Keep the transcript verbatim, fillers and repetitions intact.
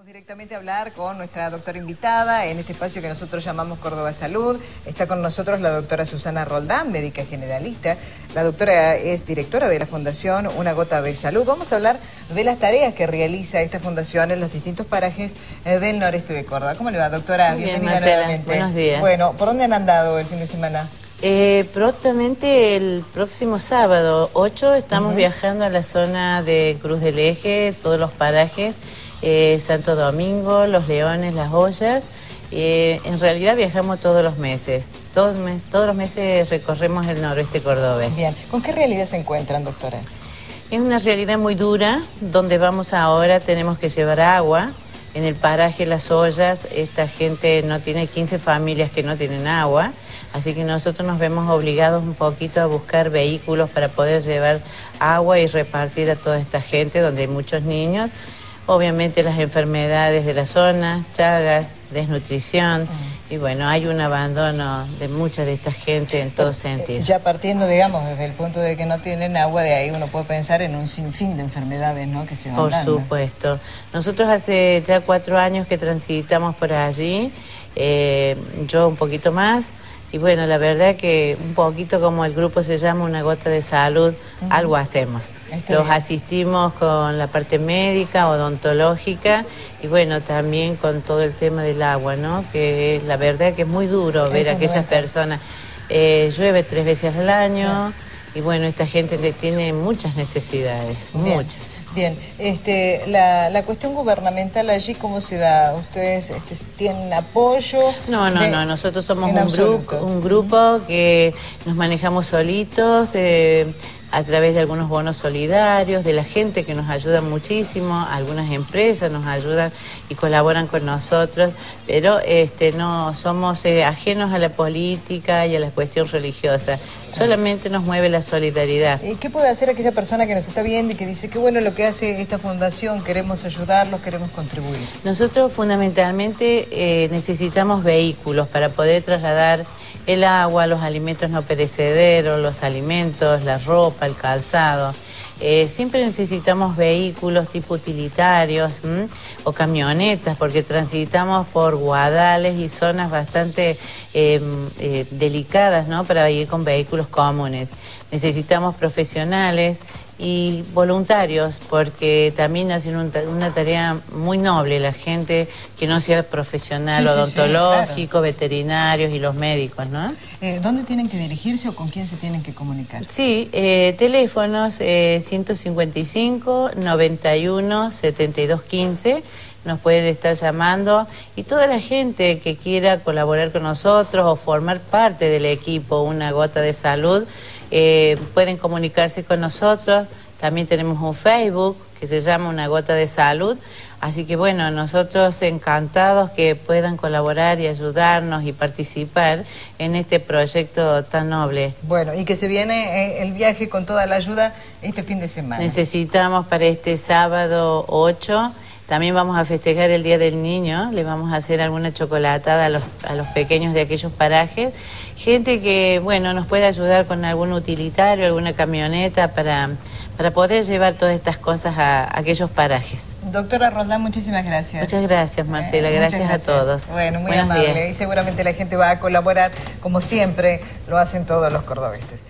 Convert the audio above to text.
Vamos directamente a hablar con nuestra doctora invitada en este espacio que nosotros llamamos Córdoba Salud. Está con nosotros la doctora Susana Roldán, médica generalista. La doctora es directora de la Fundación Una Gota de Salud. Vamos a hablar de las tareas que realiza esta fundación en los distintos parajes del noreste de Córdoba. ¿Cómo le va, doctora? Muy bien, Marcela. Nuevamente. Buenos días. Bueno, ¿por dónde han andado el fin de semana? Eh, prontamente el próximo sábado ocho estamos uh-huh. viajando a la zona de Cruz del Eje, todos los parajes, eh, Santo Domingo, Los Leones, Las Ollas. Eh, en realidad viajamos todos los meses, todos, mes, todos los meses recorremos el noroeste cordobés. Bien, ¿con qué realidad se encuentran, doctora? Es una realidad muy dura, donde vamos ahora tenemos que llevar agua. En el paraje Las Ollas, esta gente no tiene quince familias que no tienen agua, así que nosotros nos vemos obligados un poquito a buscar vehículos para poder llevar agua y repartir a toda esta gente donde hay muchos niños. Obviamente las enfermedades de la zona, chagas, desnutrición, y bueno, hay un abandono de mucha de esta gente en todo sentido. Ya partiendo, digamos, desde el punto de que no tienen agua, de ahí uno puede pensar en un sinfín de enfermedades, ¿no?, que se van dando. Por supuesto. Nosotros hace ya cuatro años que transitamos por allí, eh, yo un poquito más, y bueno, la verdad que un poquito como el grupo se llama Una Gota de Salud, uh-huh. algo hacemos. Está Los bien. Asistimos con la parte médica, odontológica, y bueno, también con todo el tema del agua, ¿no? Que la verdad que es muy duro ver a aquellas personas. Eh, llueve tres veces al año, y bueno, esta gente le tiene muchas necesidades, bien, muchas. Bien, este, la, la cuestión gubernamental allí, ¿cómo se da? ¿Ustedes este, tienen apoyo? No, no, de... no, nosotros somos un grupo, un grupo que nos manejamos solitos, eh, a través de algunos bonos solidarios, de la gente que nos ayuda muchísimo, algunas empresas nos ayudan y colaboran con nosotros, pero este, no somos eh, ajenos a la política y a la cuestión religiosa, solamente nos mueve la solidaridad. ¿Y qué puede hacer aquella persona que nos está viendo y que dice, qué bueno lo que hace esta fundación, queremos ayudarlos, queremos contribuir? Nosotros fundamentalmente eh, necesitamos vehículos para poder trasladar el agua, los alimentos no perecederos, los alimentos, la ropa, el calzado. Eh, siempre necesitamos vehículos tipo utilitarios, ¿m?, o camionetas, porque transitamos por guadales y zonas bastante eh, eh, delicadas, ¿no?, para ir con vehículos comunes. Necesitamos profesionales y voluntarios, porque también hacen un, una tarea muy noble la gente que no sea profesional, sí, odontológico, sí, sí, claro, veterinarios y los médicos, ¿no? Eh, ¿Dónde tienen que dirigirse o con quién se tienen que comunicar? Sí, eh, teléfonos eh, ciento cincuenta y cinco, noventa y uno, setenta y dos, quince, nos pueden estar llamando, y toda la gente que quiera colaborar con nosotros o formar parte del equipo Una Gota de Salud, eh, pueden comunicarse con nosotros. También tenemos un Facebook que se llama Una Gota de Salud, así que bueno, nosotros encantados que puedan colaborar y ayudarnos y participar en este proyecto tan noble. Bueno, y que se viene el viaje con toda la ayuda este fin de semana. Necesitamos para este sábado ocho, también vamos a festejar el Día del Niño, le vamos a hacer alguna chocolatada a los, a los pequeños de aquellos parajes, gente que bueno nos puede ayudar con algún utilitario, alguna camioneta para... para poder llevar todas estas cosas a, a aquellos parajes. Doctora Roldán, muchísimas gracias. Muchas gracias, Marcela, eh, gracias, gracias a todos. Bueno, muy Buenos amable días. Y seguramente la gente va a colaborar, como siempre lo hacen todos los cordobeses.